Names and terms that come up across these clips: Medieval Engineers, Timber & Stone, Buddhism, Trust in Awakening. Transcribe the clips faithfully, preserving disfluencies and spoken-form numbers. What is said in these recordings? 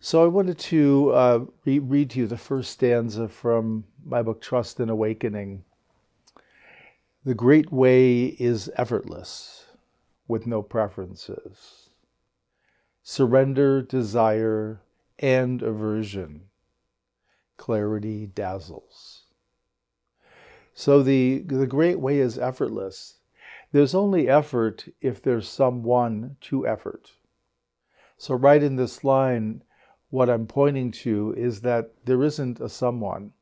So I wanted to uh, re read to you the first stanza from my book, Trust in Awakening. The great way is effortless, with no preferences. Surrender, desire, and aversion. Clarity dazzles. So the, the great way is effortless. There's only effort if there's someone to effort. So right in this line, what I'm pointing to is that there isn't a someone.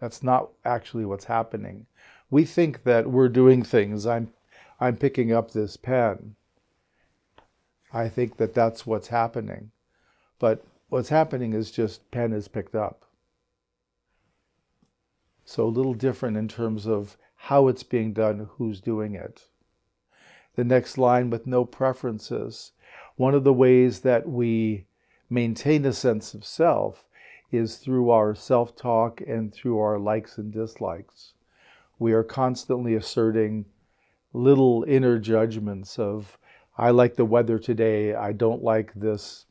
That's not actually what's happening. We think that we're doing things. I'm, I'm picking up this pen. I think that that's what's happening. But what's happening is just pen is picked up. So a little different in terms of how it's being done, who's doing it. The next line, with no preferences. One of the ways that we maintain a sense of self is through our self-talk and through our likes and dislikes. We are constantly asserting little inner judgments of, I like the weather today, I don't like this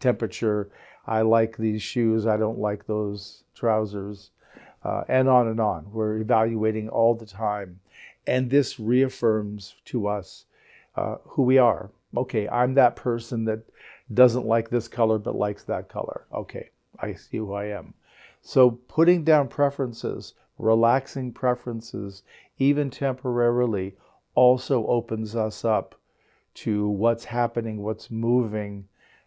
temperature, I like these shoes, I don't like those trousers, uh, and on and on. We're evaluating all the time. And this reaffirms to us uh, who we are. Okay, I'm that person that doesn't like this color but likes that color. Okay, I see who I am. So putting down preferences, relaxing preferences, even temporarily, also opens us up to what's happening, what's moving,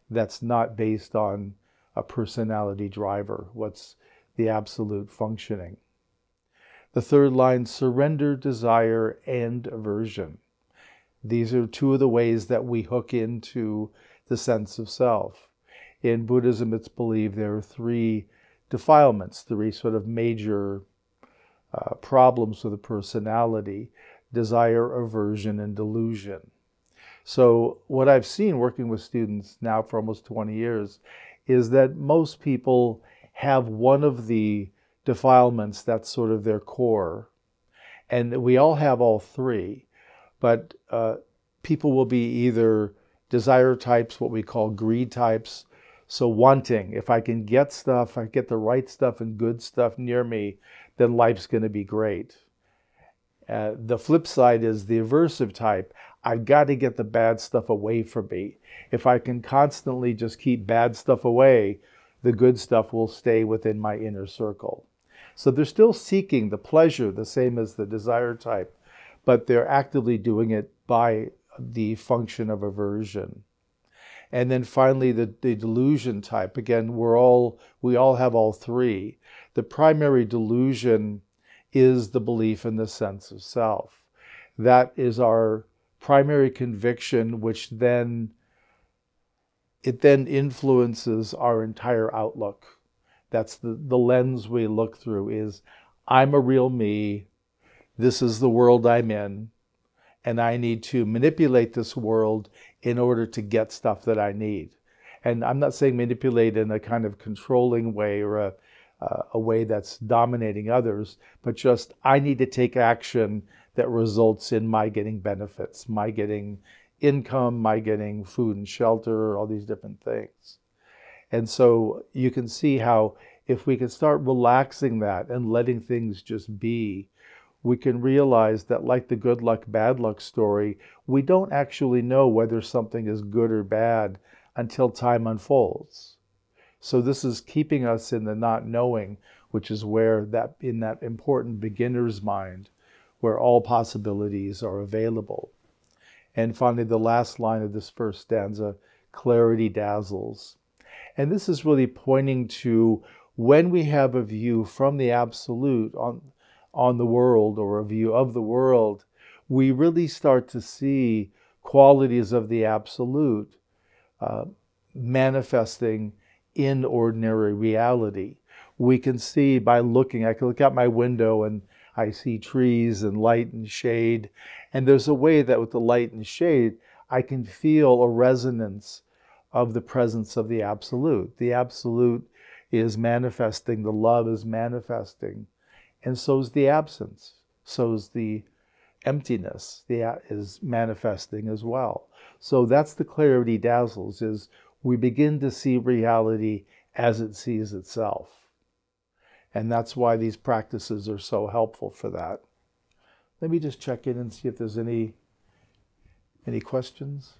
that's not based on a personality driver, what's the absolute functioning. The third line, surrender, desire, and aversion. These are two of the ways that we hook into the sense of self. In Buddhism, it's believed there are three defilements, three sort of major uh, problems with the personality: desire, aversion, and delusion. So what I've seen working with students now for almost twenty years is that most people have one of the defilements that's sort of their core. And we all have all three, but uh, people will be either desire types, what we call greed types, so wanting. If I can get stuff, I get the right stuff and good stuff near me, then life's going to be great. Uh, the flip side is the aversive type. I've got to get the bad stuff away from me. If I can constantly just keep bad stuff away, the good stuff will stay within my inner circle. So they're still seeking the pleasure, the same as the desire type, but they're actively doing it by the function of aversion. And then finally, the, the delusion type. Again, we're all, we all have all three. The primary delusion is the belief in the sense of self. That is our primary conviction, which then, it then influences our entire outlook. That's the, the lens we look through is, I'm a real me, this is the world I'm in, and I need to manipulate this world in order to get stuff that I need. And I'm not saying manipulate in a kind of controlling way or a, uh, a way that's dominating others, but just, I need to take action that results in my getting benefits, my getting income, my getting food and shelter, all these different things. And so you can see how if we can start relaxing that and letting things just be, we can realize that, like the good luck, bad luck story, we don't actually know whether something is good or bad until time unfolds. So this is keeping us in the not knowing, which is where that, in that important beginner's mind, where all possibilities are available. And finally, the last line of this first stanza, clarity dazzles. And this is really pointing to when we have a view from the absolute on, on the world, or a view of the world, we really start to see qualities of the absolute uh, manifesting in ordinary reality. We can see by looking, I can look out my window and I see trees and light and shade. And there's a way that with the light and shade, I can feel a resonance of the presence of the Absolute. The Absolute is manifesting, the love is manifesting. And so is the absence. So is the emptiness, the is manifesting as well. So that's the clarity dazzles, is we begin to see reality as it sees itself. And that's why these practices are so helpful for that. Let me just check in and see if there's any, any questions.